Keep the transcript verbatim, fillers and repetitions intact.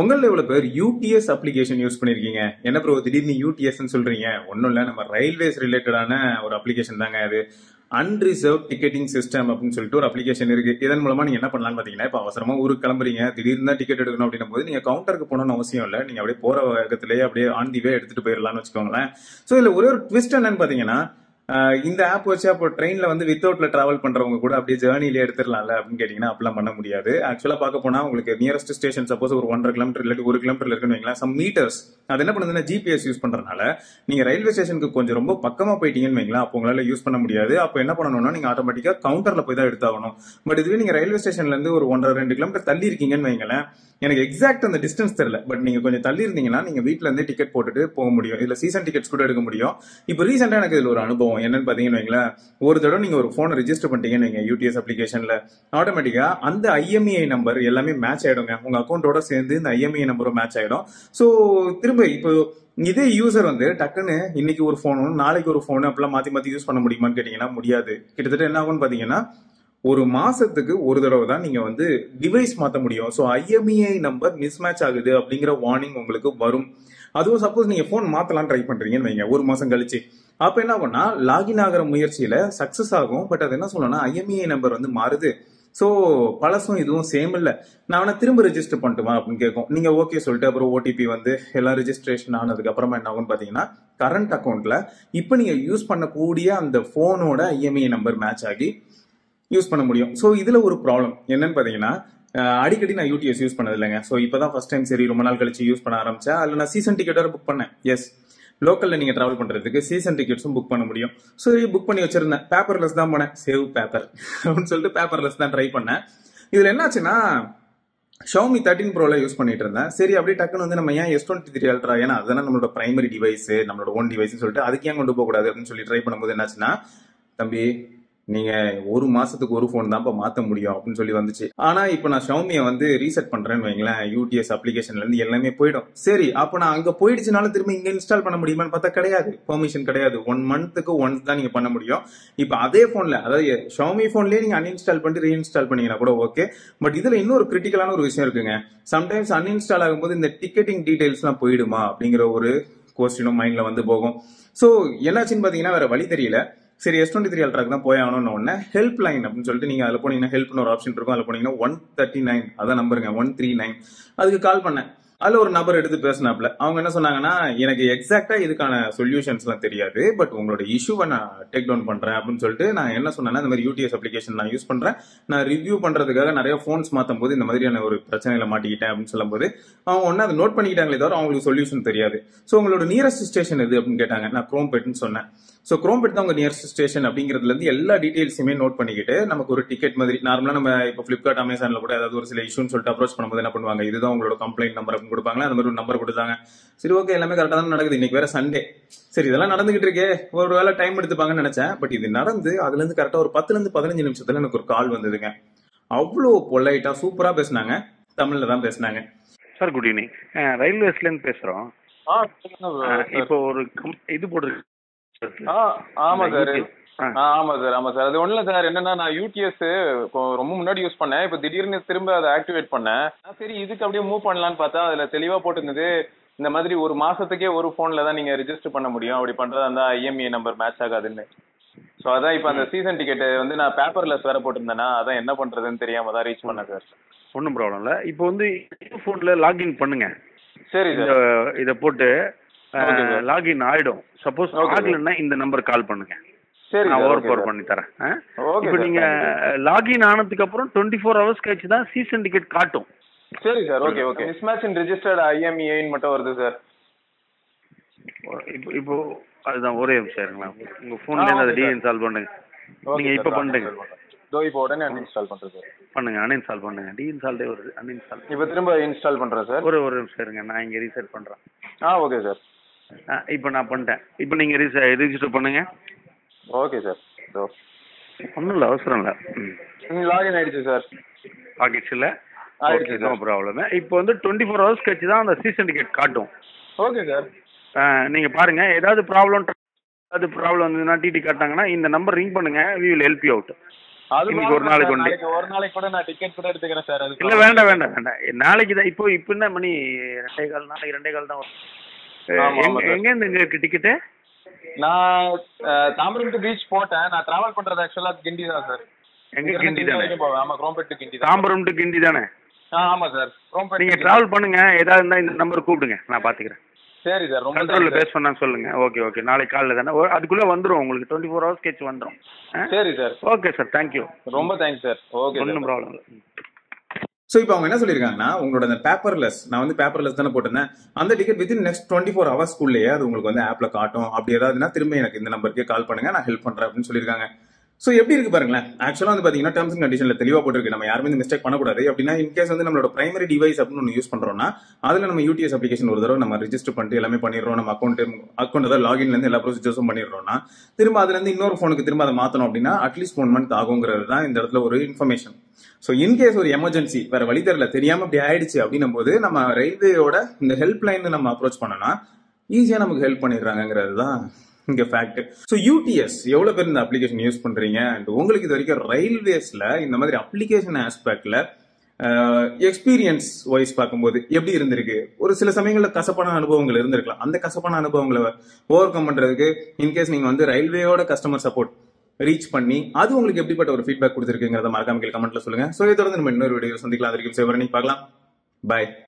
U T S application use pannirkeenga. Enna bro thidirni U T S nu solreenga. Onnum illa nama railways related ana or application danga adu. Unreserved ticketing system appadinu solittu or application irukku. Idhan moolama neenga enna pannalam pathina ipo avasarama oorukku kelambringa thidirna ticket edukkanum appadinum bodhu neenga counter ku ponona avasiyam illa. Neenga apdiye pora vagathileye apdiye on the way edutittu poyiralam nu vechukonga. So idhula ore oru twist enna pathina In the app, you can train without travel, you can take a journey. Actually, you the nearest station, suppose one kilometer, some meters. That's why you G P S use G P S. You can use it in automatically counter. But if you are railway station, one or two kilometers, you can exact the distance. But you can get a ticket to the season tickets. Now, என்னன்னு பாத்தீங்கன்னா ஒரு தடவை நீங்க ஒரு phone register பண்ணிட்டீங்க U T S applicationல ஆட்டோமேட்டிக்கா அந்த I M E I number எல்லாமே மேட்ச் ஆயிடுங்க உங்க அக்கவுண்டோட சேர்ந்து இந்த I M E I நம்பரும் மேட்ச் ஆயிடும் சோ திரும்ப இப்போ இதே யூசர் வந்து டக்குன்னு இன்னைக்கு ஒரு phone நாளைக்கு ஒரு phone அப்பலாம் மாத்தி மாத்தி யூஸ் பண்ண முடியுமான்னு கேட்டிங்கனா முடியாது கிட்டத்தட்ட என்ன ஆகும்னு பாத்தீங்கன்னா ஒரு மாசத்துக்கு ஒரு தடவை தான் நீங்க வந்து டிவைஸ் மாத்த முடியும் so I M E I number mismatch ஆகுது அப்படிங்கற வார்னிங் உங்களுக்கு வரும் அதுவும் சப்போஸ் நீங்க phone மாத்தலாம் ட்ரை பண்றீங்கன்னு வெங்க ஒரு மாசம் கழிச்சு அப்ப என்ன பண்ணா லாகின் ஆகற முயற்சியில சக்சஸ் ஆகும் பட் அது என்ன சொல்லணும்னா I M E I number வந்து மாறுது சோ பலசும் இதுவும் சேம் இல்ல நானா திரும்ப ரெஜிஸ்டர் பண்ணட்டுமா அப்படினு கேக்கும் நீங்க ஓகே சொல்லிட்டு அப்புறம் O T P வந்து எல்லா ரெஜிஸ்ட்ரேஷன் ஆனதுக்கு அப்புறமா என்ன ஆகும் பாத்தீங்கன்னா கரண்ட் அக்கவுண்ட்ல இப்போ நீங்க யூஸ் பண்ணக்கூடிய அந்த போனோட I M E I number match ஆகி யூஸ் பண்ண முடியும் சோ இதுல ஒரு ப்ராப்ளம் என்னன்னு பாத்தீங்கன்னா அடிக்கடி நான் U T S யூஸ் பண்ணது இல்லங்க சோ இப்போதான் ஃபர்ஸ்ட் டைம் சரி ரொம்ப நாள் கழிச்சு யூஸ் பண்ண ஆரம்பிச்சா அதுல நான் சீசன் டிக்கெட் வர புக் பண்ணேன் எஸ் Local you travel பண்றதுக்கு season tickets book பண்ண முடியும் சோ இது book பண்ணி வச்சிருந்தேன் paperless தான் போனேன் சேவ் paper அப்படின்னு சொல்லிட்டு paperless தான் ட்ரை பண்ணேன் இதுல என்னாச்சுன்னா Xiaomi thirteen Pro ல யூஸ் பண்ணிட்டு இருந்தேன் சரி அப்படியே டக்குன்னு வந்து நம்ம ஏன் S twenty-three Ultra ஏனா அதுதான நம்மளோட பிரைமரி டிவைஸ் நம்மளோட one டிவைஸ் னு சொல்லிட்டு அதுக்கு ஏன் கொண்டு போக கூடாது அப்படினு சொல்லி ட்ரை பண்ணும்போது என்னாச்சுன்னா தம்பி நீங்க ஒரு மாசத்துக்கு ஒரு phone தான்ப்பா மாத்த முடியும் அப்படினு சொல்லி வந்துச்சு ஆனா இப்போ நான் Xiaomi வந்து ரீசெட் பண்றேன்னு வெங்களா U T S applicationல இருந்து எல்லாமே போய்டும் சரி அப்ப நான் அங்க போய்டுச்சுனால திரும்ப இங்க இன்ஸ்டால் பண்ண முடியுமான்னு பார்த்தா கிடையாது 퍼மிஷன் கிடையாது one மந்த்க்கு once தான் நீங்க பண்ண முடியும் இப்போ அதே phoneல அதாவது Xiaomi phoneலயே நீங்க uninstall பண்ணி reinstall பண்ணீங்கனா கூட ஓகே பட் இதுல இன்னொரு கிரிட்டிக்கலான ஒரு விஷயம் இருக்குங்க sometimes uninstall ஆகும்போது இந்த ticketing detailsலாம் போய்டுமா அப்படிங்கற ஒரு क्वेश्चन மைண்ட்ல வந்து போகும் சோ என்னாச்சுன்னு பாத்தீங்கன்னா வேற வழி தெரியல சரி S twenty-three Ultra க்கு தான் போய் ஆகணும்னு ஒண்ணே ஹெல்ப் லைன் அப்படினு சொல்லிட்டு நீங்க அதல போனீங்கன்னா ஹெல்ப்னு ஒரு ஆப்ஷன் இருக்கும் அதல போனீங்கன்னா one thirty-nine அத நம்பருங்க one thirty-nine அதுக்கு கால் பண்ணேன் அதுல ஒரு நபர் எடுத்து பேசினாப்ல அவங்க என்ன சொன்னாங்கன்னா எனக்கு எக்ஸாக்ட்டா இதுக்கான சொல்யூஷன்ஸ்லாம் தெரியாது பட் உங்களோட இஷ்யூவை நான் டேக் டவுன் பண்றேன் அப்படினு சொல்லிட்டு நான் என்ன சொன்னேன்னா இந்த மாதிரி U T S application நான் யூஸ் பண்றேன் நான் ரிவ்யூ பண்றதுக்காக நிறைய phones மாத்தும்போது இந்த மாதிரியான ஒரு பிரச்சனையில மாட்டிக்கிட்டேன் அப்படினு சொல்லும்போது அவங்க ஒண்ணு அத நோட் பண்ணிட்டாங்களே தவிர அவங்களுக்கு சொல்யூஷன் தெரியாது சோ உங்களோட நியரஸ்ட் ஸ்டேஷன் எது அப்படினு கேட்டாங்க நான் Chromepet னு சொன்னேன் சோ Chromepet தான் உங்க நியரஸ்ட் ஸ்டேஷன் அப்படிங்கிறதுல இருந்து எல்லா டீடைல்ஸுமே நோட் பண்ணிக்கிட்டு நமக்கு ஒரு டிக்கெட் மாதிரி நார்மலா நம்ம இப்ப Flipkart Amazonல கூட ஏதாவது ஒரு சில இஷ்யூன்னு சொல்லிட்டு அப்ரோச் பண்ணும்போது என்ன பண்ணுவாங்க இதுதான் உங்களோட கம்ப்ளைன்ட் நம்பர் கொடுப்பாங்க அந்த மாதிரி ஒரு நம்பர் கொடுத்தாங்க சரி ஓகே எல்லாமே கரெக்ட்டா தான் நடக்குது இன்னைக்கு வேற சண்டே சரி இதெல்லாம் நடந்துக்கிட்டு இருக்கே ஒருவேளை டைம் எடுத்துப்பாங்கன்னு நினைச்சேன் பட் இது நடந்து அதுல இருந்து கரெக்ட்டா ஒரு பத்துல இருந்து பதினஞ்சு நிமிஷத்துல எனக்கு ஒரு கால் வந்ததுங்க அவ்ளோ பொலைட்டா சூப்பரா பேசினாங்க தமிழ்ல தான் பேசினாங்க சார் குட் ஈவினிங் ரயில்வேஸ்ல இருந்து பேசுறோம் ஆ இப்போ ஒரு இது போடு ஆ ஆமா சார் ஆமா சார் ஆமா சார் அது ஒண்ணுல சார் என்னன்னா நான் U T S ரொம்ப முன்னாடி யூஸ் பண்ணேன் இப்ப திடீர்னு திரும்ப அதை ஆக்டிவேட் பண்ணேன் சரி இதுக்கு அப்படியே மூவ் பண்ணலான்னு பார்த்தா அதுல தெளிவா போட்டிருந்தது இந்த மாதிரி ஒரு மாசத்துக்கே ஒரு போன்ல தான் நீங்க ரெஜிஸ்டர் பண்ண முடியும் அப்படி பண்றதா இருந்தா I M E I number match ஆகாதுன்னு சோ அதான் இப்ப அந்த சீசன் டிக்கெட் வந்து நான் பேப்பர்லெஸ் வேற போட்டிருந்தேன்னா அதான் என்ன பண்றதுன்னு தெரியாம தான் ரீச் பண்ணேன் சார் ஒன்னும் ப்ராப்ளம் இல்ல இப்போ வந்து போன்ல லாகின் பண்ணுங்க சரி இதை போட்டு லாகின் ஆயிடும் சப்போஸ் ஆகலன்னா இந்த நம்பர் கால் பண்ணுங்க சரி நான் ஓவர் போர் பண்ணி தரேன் ஓகே இப்போ நீங்க லாகின் ஆனதுக்கு அப்புறம் twenty-four hours கழிச்சு தான் சீசன் டிக்கெட் காட்டும் சரி sir okay okay mismatch in registered I M E I ன்னு மட்டும் வருது சார் இப்போ இப்போ அதுதான் ஒரே நிமிஷம் இருங்களா உங்க போன்ல இருந்து அதை டீஇன்ஸ்டால் பண்ணுங்க நீங்க இப்போ பண்ணுங்க தோ இப்போ உடனே அன்இன்ஸ்டால் பண்றேன் சார் பண்ணுங்க அன்இன்ஸ்டால் பண்ணுங்க டீஇன்ஸ்டால் டே வருது அன்இன்ஸ்டால் இப்போ திரும்ப இன்ஸ்டால் பண்றேன் சார் ஒரே ஒரு நிமிஷம் இருங்க நான் இங்க ரீசெட் பண்றேன் ஆ ஓகே சார் இப்போ நான் பண்ணிட்டேன் இப்போ நீங்க ரெஜிஸ்டர் பண்ணுங்க ஓகே சார் ஒன்றும் இல்லை அவசரம் இல்லை ம் லாகின் ஆகிடுச்சு சார் ஆகிடுச்சு இல்லை ஆகிடுச்சு நோ ப்ராப்ளம் இப்போ வந்து டுவெண்ட்டி ஃபோர் ஹவர்ஸ் கழிச்சு தான் அந்த சீசன் டிக்கெட் காட்டும் ஓகே சார் நீங்கள் பாருங்கள் ஏதாவது ப்ராப்ளம் ஏதாவது ப்ராப்ளம் வந்துன்னா டிடி காட்டாங்கன்னா இந்த நம்பர் ரிங் பண்ணுங்கள் we will help you out இன்னைக்கு ஒரு நாளைக்கு ஒன்று ஒரு நாளைக்கு கூட நான் டிக்கெட் கூட எடுத்துக்கிறேன் சார். அது இல்லை வேண்டாம் வேண்டாம் வேண்டாம் நாளைக்கு தான். இப்போ இப்போ என்ன மணி ரெண்டே கால், நாளைக்கு ரெண்டே கால் தான் வரும். எங்கேருந்து இங்கே இருக்கு டிக்கெட்டு? நான் தாம்பரம் டு பீச் போட்டேன். நான் ட்ராவல் பண்ணுறது ஆக்சுவலாக கிண்டி தான் சார். எங்கே கிண்டி தானே? ஆமாம், குரோம்பேட் டு கிண்டி. தாம்பரம் டு கிண்டி தானே? ஆ ஆமாம் சார். குரோம்பேட் நீங்கள் ட்ராவல் பண்ணுங்கள். ஏதாவது இருந்தால் இந்த நம்பருக்கு கூப்பிடுங்க, நான் பார்த்துக்கிறேன். சரி சார், ரொம்ப கண்ட்ரோலில் பேஸ் பண்ணான்னு சொல்லுங்கள். ஓகே ஓகே, நாளைக்கு காலையில் தானே அதுக்குள்ளே வந்துடும் உங்களுக்கு. டுவெண்ட்டி ஃபோர் ஹவர்ஸ் கழிச்சு வந்துடும். சரி சார், ஓகே சார், தேங்க்யூ, ரொம்ப தேங்க்ஸ் சார். ஓகே, ஒன்றும் ப்ராப்ளம் இல்லை. ஸோ இப்போ அவங்க என்ன சொல்லியிருக்காங்கன்னா, உங்களோட அந்த பேப்பர்லெஸ், நான் வந்து பேப்பர்லெஸ் தானே போட்டிருந்தேன், அந்த ticket within next twenty four ஹவர்ஸ்க்குள்ளேயே அது உங்களுக்கு வந்து ஆப்பில் காட்டும். அப்படி ஏதாவதுன்னா திரும்ப எனக்கு இந்த நம்பருக்கே கால் பண்ணுங்கள், நான் ஹெல்ப் பண்ணுறேன் அப்படின்னு சொல்லியிருக்காங்க. ஸோ எப்படி இருக்கு பாருங்களேன். ஆக்சுவலாக வந்து பார்த்தீங்கன்னா டேர்ம்ஸ் அண்ட் கண்டிஷனில் தெளிவாக போட்டிருக்கு, நம்ம யாருமே இந்த மிஸ்டேக் பண்ணக்கூடாது. அப்படின்னா இன்கேஸ் வந்து நம்மளோட பிரைமரி டிவைஸ் அப்படின்னு ஒன்று யூஸ் பண்ணுறோம்னா அதில் நம்ம யூடிஎஸ் அப்ளிகேஷன் ஒரு தடவை நம்ம ரிஜிஸ்டர் பண்ணிட்டு எல்லாமே பண்ணிடுறோம். நம்ம அக்கௌண்ட் அக்கௌண்ட் தான் லாகின்லேருந்து எல்லா ப்ரொசீஜர்ஸும் பண்ணிடுறோம்னா திரும்ப அதுலேருந்து இன்னொரு ஃபோனுக்கு திரும்ப அதை மாற்றணும் அப்படின்னா அட்லீஸ்ட் ஒன் மந்த் ஆகுங்கிறது தான் இந்த இடத்துல ஒரு இன்ஃபர்மேஷன். ஸோ இன்கேஸ் ஒரு எமர்ஜென்சி வேற வழி தெரியல, தெரியாமல் அப்படி ஆயிடுச்சு அப்படின்னும் போது நம்ம ரயில்வேயோட இந்த ஹெல்ப் லைன் நம்ம அப்ரோச் பண்ணோம்னா ஈஸியாக நமக்கு ஹெல்ப் பண்ணிடுறாங்கிறது தான் இங்க ஃபேக்ட். ஸோ யூடிஎஸ் எவ்வளவு பேர் இந்த அப்ளிகேஷன் யூஸ் பண்றீங்க? அண்ட் உங்களுக்கு இது வரைக்கும் ரயில்வேஸ்ல இந்த மாதிரி அப்ளிகேஷன் ஆஸ்பெக்ட்ல எக்ஸ்பீரியன்ஸ் வைஸ் பார்க்கும்போது எப்படி இருந்திருக்கு? ஒரு சில சமயங்களில் கசப்பான அனுபவங்கள் இருந்திருக்கலாம். அந்த கசப்பான அனுபவங்களை ஓவர் கம் பண்றதுக்கு இன்கேஸ் நீங்க வந்து ரயில்வேயோட கஸ்டமர் சப்போர்ட் ரீச் பண்ணி அது உங்களுக்கு எப்படிப்பட்ட ஒரு ஃபீட்பேக் கொடுத்துருக்குங்கிறத மறக்காம கமெண்ட்ல சொல்லுங்க. ஸோ இதை தொடர்ந்து நம்ம இன்னொரு வீடியோ சந்திக்கலாம். அது வரைக்கும் சேவரணி பார்க்கலாம். பாய்.